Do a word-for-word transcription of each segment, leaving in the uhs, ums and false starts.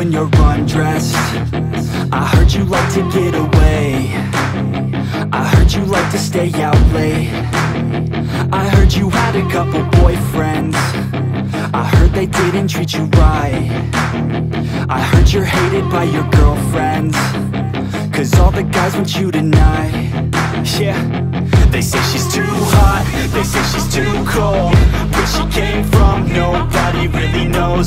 when you're undressed. I heard you like to get away. I heard you like to stay out late. I heard you had a couple boyfriends. I heard they didn't treat you right. I heard you're hated by your girlfriends, 'cause all the guys want you tonight. Yeah. They say she's too hot, they say she's too cold. Where she came from, nobody really knows.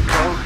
a coke.